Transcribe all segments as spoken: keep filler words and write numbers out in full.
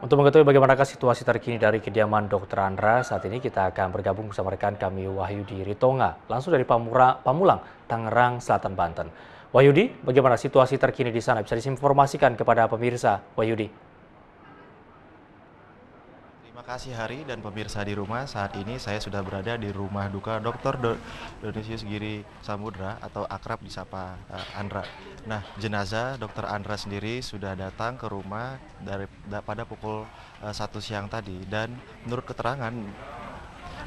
Untuk mengetahui bagaimanakah situasi terkini dari kediaman dokter Andra, saat ini kita akan bergabung bersama rekan kami Wahyudi Ritonga, langsung dari Pamura, Pamulang, Tangerang, Selatan, Banten. Wahyudi, bagaimana situasi terkini di sana? Bisa diinformasikan kepada pemirsa, Wahyudi. Terima kasih Hari dan pemirsa di rumah. Saat ini saya sudah berada di rumah duka dokter Dionisius Giri Samudra atau akrab disapa Andra. Nah, jenazah dokter Andra sendiri sudah datang ke rumah dari pada pukul satu siang tadi dan menurut keterangan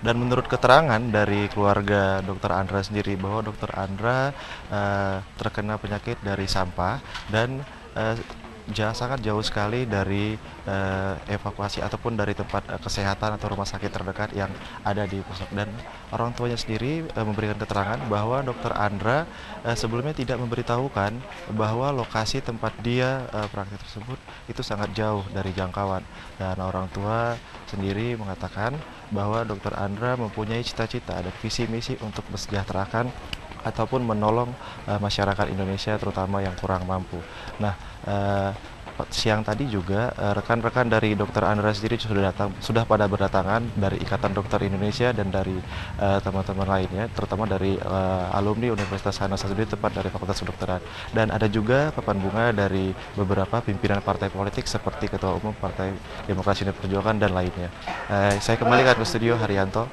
dan menurut keterangan dari keluarga dokter Andra sendiri bahwa dokter Andra uh, terkena penyakit dari sampah dan uh, jauh, sangat jauh sekali dari uh, evakuasi ataupun dari tempat uh, kesehatan atau rumah sakit terdekat yang ada di pusat. Dan orang tuanya sendiri uh, memberikan keterangan bahwa dokter Andra uh, sebelumnya tidak memberitahukan bahwa lokasi tempat dia uh, praktik tersebut itu sangat jauh dari jangkauan. Dan orang tua sendiri mengatakan bahwa dokter Andra mempunyai cita-cita dan visi misi untuk mesejahterakan ataupun menolong uh, masyarakat Indonesia terutama yang kurang mampu. Nah, uh, siang tadi juga rekan-rekan uh, dari dokter Andra sendiri sudah datang, sudah pada berdatangan dari Ikatan Dokter Indonesia dan dari teman-teman uh, lainnya, terutama dari uh, alumni Universitas Hasanuddin tepat dari Fakultas Kedokteran. Dan ada juga papan bunga dari beberapa pimpinan partai politik seperti Ketua Umum Partai Demokrasi dan Perjuangan dan lainnya. Uh, saya kembalikan ke studio Haryanto.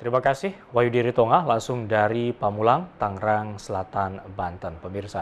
Terima kasih, Wahyudi Ritonga, langsung dari Pamulang, Tangerang, Selatan, Banten, pemirsa.